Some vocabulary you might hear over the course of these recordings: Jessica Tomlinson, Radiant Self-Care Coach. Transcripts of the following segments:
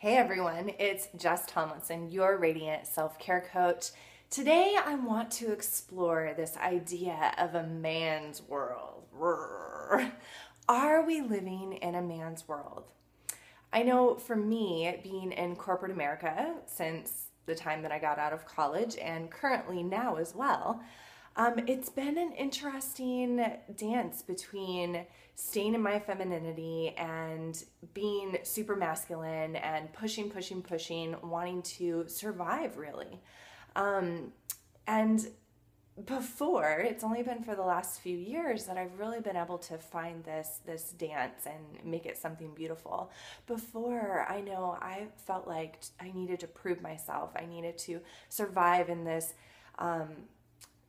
Hey everyone, it's Jess Tomlinson, your Radiant Self-Care Coach. Today I want to explore this idea of a man's world. Are we living in a man's world? I know for me, being in corporate America since the time that I got out of college and currently now as well, it's been an interesting dance between staying in my femininity and being super masculine and pushing, wanting to survive really. And before, it's only been for the last few years that I've really been able to find this dance and make it something beautiful. Before, I know I felt like I needed to prove myself. I needed to survive in this,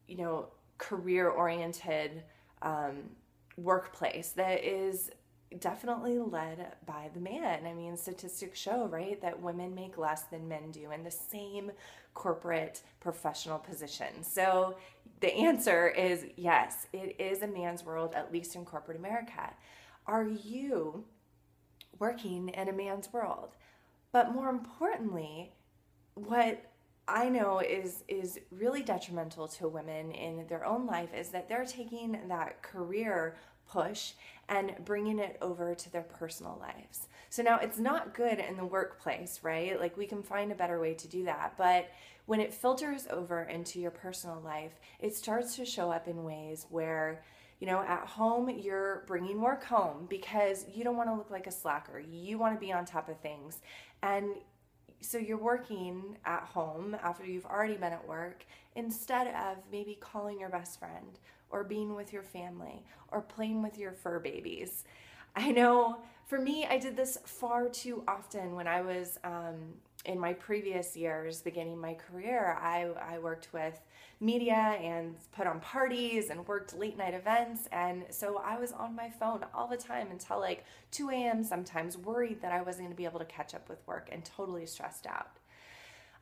you know, career-oriented workplace that is definitely led by the man. I mean, statistics show, right, that women make less than men do in the same corporate professional position. So the answer is yes, it is a man's world, at least in corporate America. Are you working in a man's world? But more importantly, what I know is really detrimental to women in their own life is that they're taking that career push and bringing it over to their personal lives. So now it's not good in the workplace, right? Like we can find a better way to do that, but when it filters over into your personal life, it starts to show up in ways where, you know, at home, you're bringing work home because you don't want to look like a slacker. You want to be on top of things. And so you're working at home after you've already been at work instead of maybe calling your best friend or being with your family or playing with your fur babies. I know for me, I did this far too often when I was in my previous years beginning my career. I worked with media and put on parties and worked late night events, and so I was on my phone all the time until like 2 a.m. sometimes, worried that I wasn't going to be able to catch up with work and totally stressed out.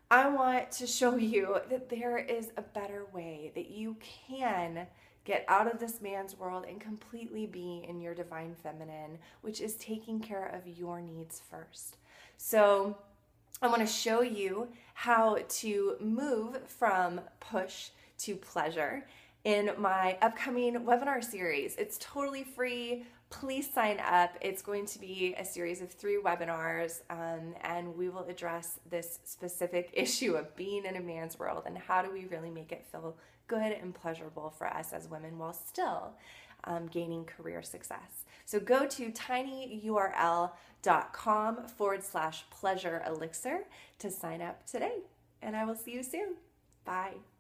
I want to show you that there is a better way, that you can get out of this man's world and completely be in your divine feminine, which is taking care of your needs first. So I want to show you how to move from push to pleasure in my upcoming webinar series. It's totally free. Please sign up. It's going to be a series of 3 webinars, and we will address this specific issue of being in a man's world and how do we really make it feel good and pleasurable for us as women while still gaining career success. So go to tinyurl.com/pleasure-elixir to sign up today, and I will see you soon. Bye.